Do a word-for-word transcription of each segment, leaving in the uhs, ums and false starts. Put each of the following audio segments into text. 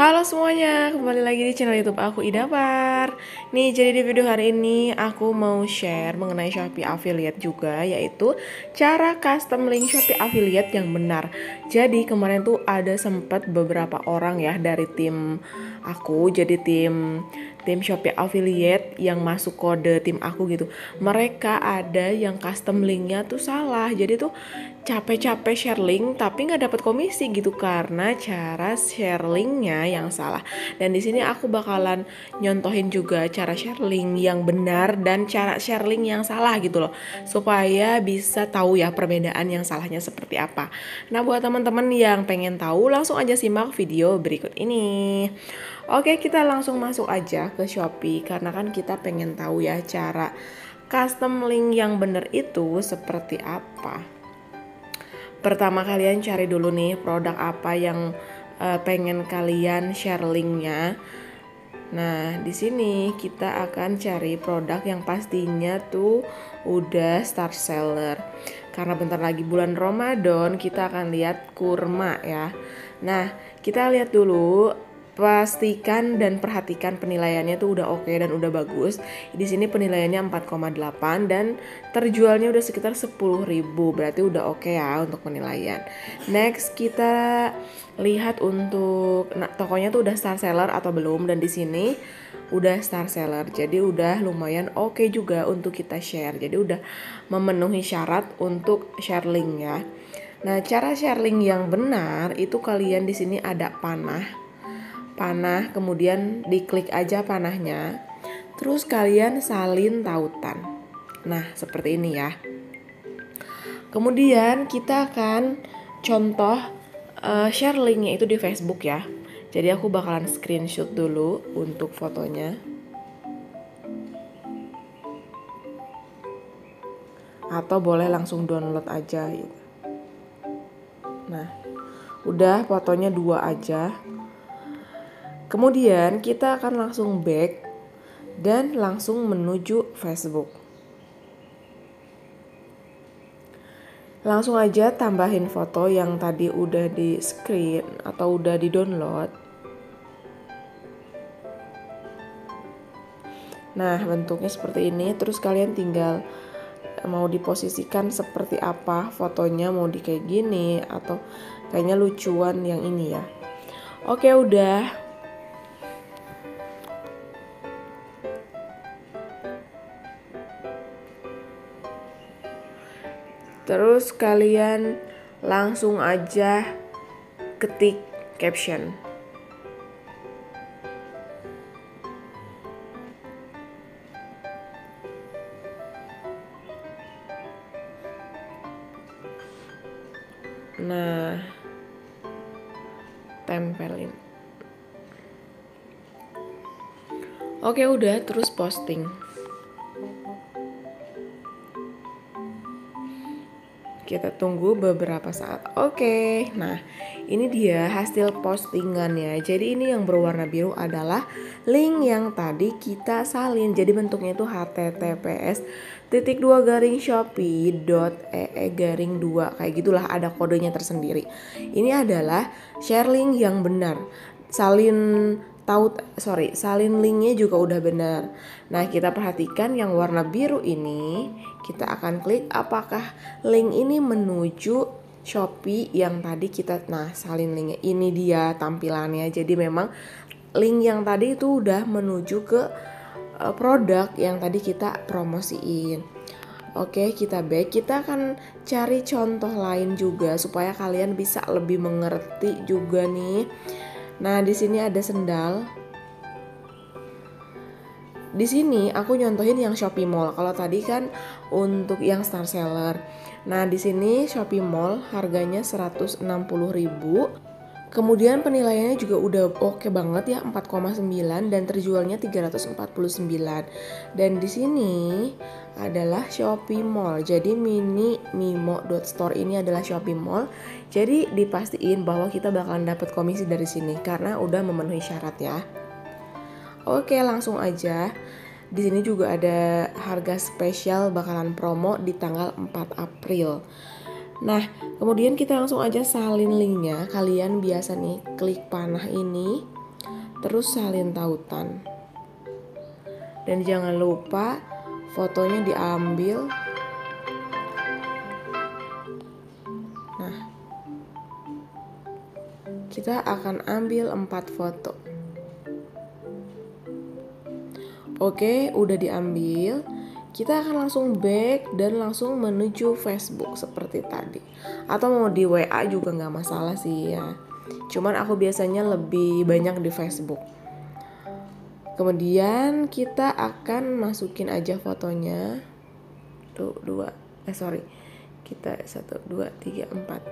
Halo semuanya, kembali lagi di channel YouTube aku, Idabar. Nih, jadi di video hari ini aku mau share mengenai Shopee Affiliate juga, yaitu cara custom link Shopee Affiliate yang benar. Jadi kemarin tuh ada sempat beberapa orang ya dari tim aku, jadi tim tim Shopee Affiliate yang masuk kode tim aku gitu. Mereka ada yang custom linknya tuh salah, jadi tuh capek-capek share link tapi nggak dapat komisi gitu karena cara share linknya yang salah. Dan di sini aku bakalan nyontohin juga cara share link yang benar dan cara share link yang salah gitu loh, supaya bisa tahu ya perbedaan yang salahnya seperti apa. Nah, buat teman-teman yang pengen tahu, langsung aja simak video berikut ini. Oke, kita langsung masuk aja ke Shopee karena kan kita pengen tahu ya cara custom link yang benar itu seperti apa. Pertama, kalian cari dulu nih produk apa yang pengen kalian share linknya. Nah, di sini kita akan cari produk yang pastinya tuh udah star seller. Karena bentar lagi bulan Ramadan, kita akan lihat kurma ya. Nah, kita lihat dulu, pastikan dan perhatikan penilaiannya tuh udah oke okay dan udah bagus. Di sini penilaiannya empat koma delapan dan terjualnya udah sekitar sepuluh ribu. Berarti udah oke okay ya untuk penilaian. Next, kita lihat untuk nah, tokonya tuh udah star seller atau belum, dan di sini udah star seller. Jadi udah lumayan oke okay juga untuk kita share. Jadi udah memenuhi syarat untuk share link ya. Nah, cara share link yang benar itu kalian di sini ada panah. panah, kemudian diklik aja panahnya, terus kalian salin tautan. Nah, seperti ini ya. Kemudian kita akan contoh uh, share linknya itu di Facebook ya. Jadi aku bakalan screenshot dulu untuk fotonya. Atau boleh langsung download aja gitu. Nah, udah fotonya dua aja. Kemudian kita akan langsung back dan langsung menuju Facebook. Langsung aja tambahin foto yang tadi udah di screen atau udah di download. Nah, bentuknya seperti ini. Terus kalian tinggal mau diposisikan seperti apa fotonya, mau di kayak gini atau kayaknya lucuan yang ini ya. Oke, udah. Terus kalian langsung aja ketik caption. Nah, tempelin. Oke, udah, terus posting. Kita tunggu beberapa saat. Oke, nah ini dia hasil postingannya. Jadi ini yang berwarna biru adalah link yang tadi kita salin. Jadi bentuknya itu h t t p s titik dua garing shopee titik e e garing dua, kayak gitulah, ada kodenya tersendiri. Ini adalah share link yang benar. Salin taut sorry salin linknya juga udah benar. Nah, kita perhatikan yang warna biru ini, kita akan klik apakah link ini menuju Shopee yang tadi kita nah salin linknya. Ini dia tampilannya. Jadi memang link yang tadi itu udah menuju ke uh, produk yang tadi kita promosiin. Oke, kita back. Kita akan cari contoh lain juga supaya kalian bisa lebih mengerti juga nih. Nah, di sini ada sendal. Di sini aku nyontohin yang Shopee Mall. Kalau tadi kan untuk yang star seller. Nah, di sini Shopee Mall harganya seratus enam puluh ribu. Kemudian penilaiannya juga udah oke okay banget ya, empat koma sembilan dan terjualnya tiga ratus empat puluh sembilan. Dan di sini adalah Shopee Mall. Jadi mini mimo dot store ini adalah Shopee Mall. Jadi dipastiin bahwa kita bakalan dapat komisi dari sini karena udah memenuhi syarat ya. Oke, langsung aja. Di sini juga ada harga spesial bakalan promo di tanggal empat April. Nah, kemudian kita langsung aja salin linknya. Kalian biasa nih klik panah ini, terus salin tautan. Dan jangan lupa fotonya diambil. Nah, kita akan ambil empat foto. Oke, udah diambil. Kita akan langsung back dan langsung menuju Facebook seperti tadi. Atau mau di W A juga nggak masalah sih ya. Cuman aku biasanya lebih banyak di Facebook. Kemudian kita akan masukin aja fotonya. Tuh, dua. Eh sorry. Kita satu, dua, tiga, empat.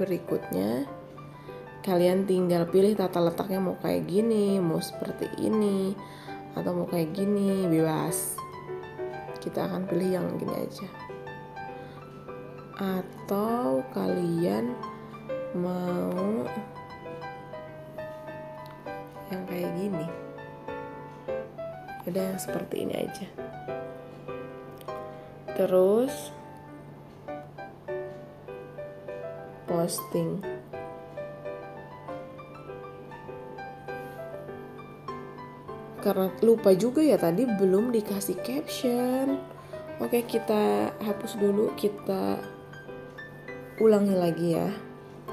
Berikutnya kalian tinggal pilih tata letaknya mau kayak gini, mau seperti ini, atau mau kayak gini, bebas. Kita akan pilih yang gini aja. Atau kalian mau yang kayak gini. Udah yang seperti ini aja. Terus posting. Karena lupa juga ya tadi belum dikasih caption. Oke, kita hapus dulu, kita ulangi lagi ya.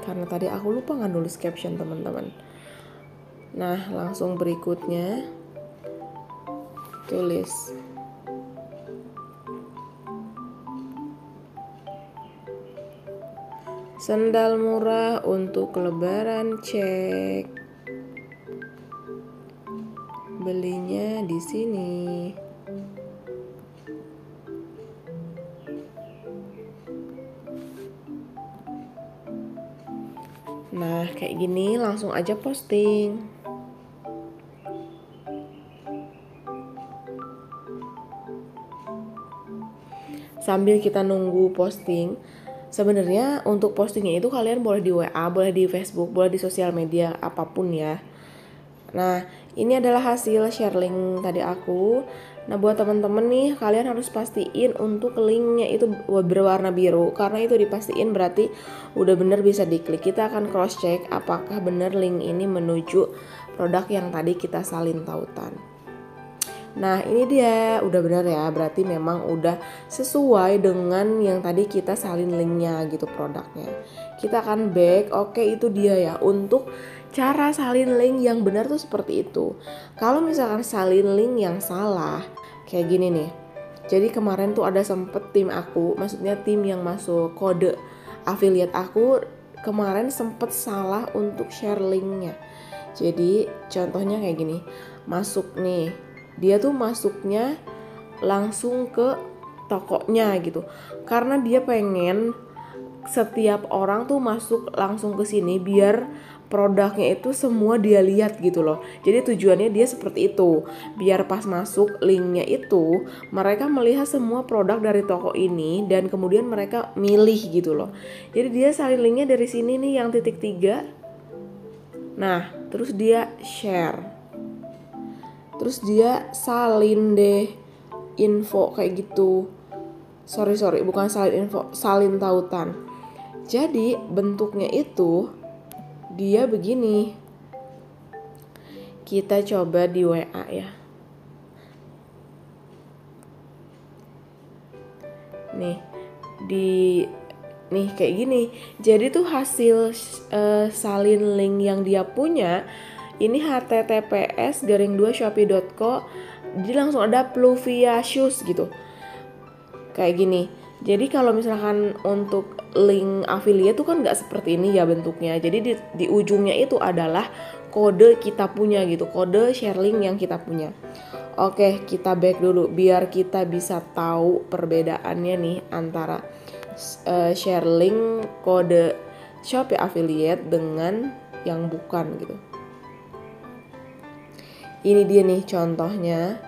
Karena tadi aku lupa nggak nulis caption teman-teman. Nah, langsung berikutnya tulis sendal murah untuk Lebaran, cek. Belinya di sini. Nah, kayak gini langsung aja posting. Sambil kita nunggu posting, sebenarnya untuk postingnya itu kalian boleh di W A, boleh di Facebook, boleh di sosial media apapun ya. Nah, ini adalah hasil share link tadi aku. Nah, buat temen-temen nih, kalian harus pastiin untuk linknya itu berwarna biru. Karena itu dipastiin berarti udah bener bisa diklik. Kita akan cross check apakah bener link ini menuju produk yang tadi kita salin tautan. Nah, ini dia udah bener ya, berarti memang udah sesuai dengan yang tadi kita salin linknya gitu produknya. Kita akan back. Oke, itu dia ya untuk cara salin link yang benar tuh seperti itu. Kalau misalkan salin link yang salah, kayak gini nih. Jadi kemarin tuh ada sempet tim aku, maksudnya tim yang masuk kode affiliate aku, kemarin sempet salah untuk share linknya. Jadi contohnya kayak gini, masuk nih. Dia tuh masuknya langsung ke tokonya gitu. Karena dia pengen setiap orang tuh masuk langsung ke sini biar produknya itu semua dia lihat gitu loh. Jadi tujuannya dia seperti itu, biar pas masuk linknya itu mereka melihat semua produk dari toko ini dan kemudian mereka milih gitu loh. Jadi dia salin linknya dari sini nih yang titik tiga. Nah, terus dia share. Terus dia salin deh info kayak gitu. Sorry sorry, bukan salin info, salin tautan. Jadi bentuknya itu dia begini. Kita coba di W A ya. Nih, di nih kayak gini. Jadi tuh hasil uh, salin link yang dia punya ini h t t p s garing dua shopee titik co. Jadi langsung ada Pluvia Shoes gitu. Kayak gini. Jadi kalau misalkan untuk link affiliate itu kan nggak seperti ini ya bentuknya. Jadi di, di ujungnya itu adalah kode kita punya gitu, kode share link yang kita punya. Oke, kita back dulu biar kita bisa tahu perbedaannya nih antara uh, share link kode Shopee affiliate dengan yang bukan gitu. Ini dia nih contohnya.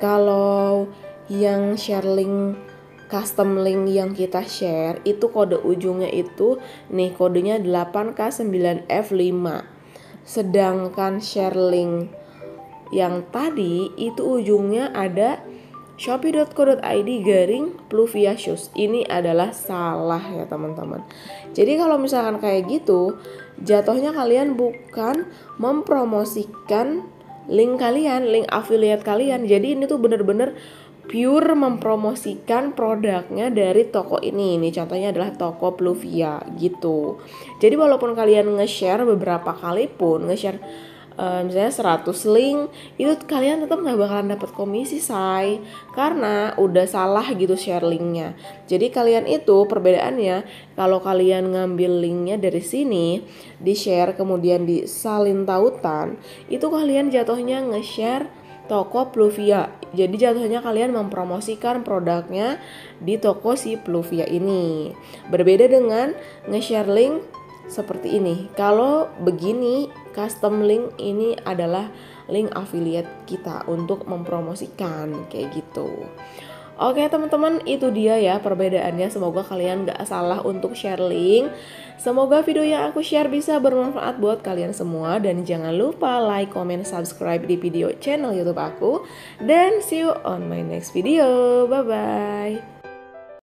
Kalau yang share link custom link yang kita share itu kode ujungnya itu nih kodenya delapan K sembilan F lima. Sedangkan share link yang tadi itu ujungnya ada shopee dot co dot i d garing Pluvia Shoes. Ini adalah salah ya teman-teman. Jadi kalau misalkan kayak gitu, jatuhnya kalian bukan mempromosikan link kalian, link affiliate kalian. Jadi ini tuh bener-bener pure mempromosikan produknya dari toko ini. Ini contohnya adalah toko Pluvia gitu. Jadi walaupun kalian nge-share beberapa kali pun, nge-share misalnya seratus link, itu kalian tetap nggak bakalan dapat komisi say, karena udah salah gitu share linknya. Jadi kalian itu perbedaannya, kalau kalian ngambil linknya dari sini di share kemudian di salin tautan, itu kalian jatuhnya nge-share toko Pluvia. Jadi jatuhnya kalian mempromosikan produknya di toko si Pluvia ini. Berbeda dengan nge-share link seperti ini. Kalau begini custom link, ini adalah link affiliate kita untuk mempromosikan kayak gitu. Oke teman-teman, itu dia ya perbedaannya. Semoga kalian gak salah untuk share link. Semoga video yang aku share bisa bermanfaat buat kalian semua. Dan jangan lupa like, comment, subscribe di video channel YouTube aku. Dan see you on my next video. Bye-bye.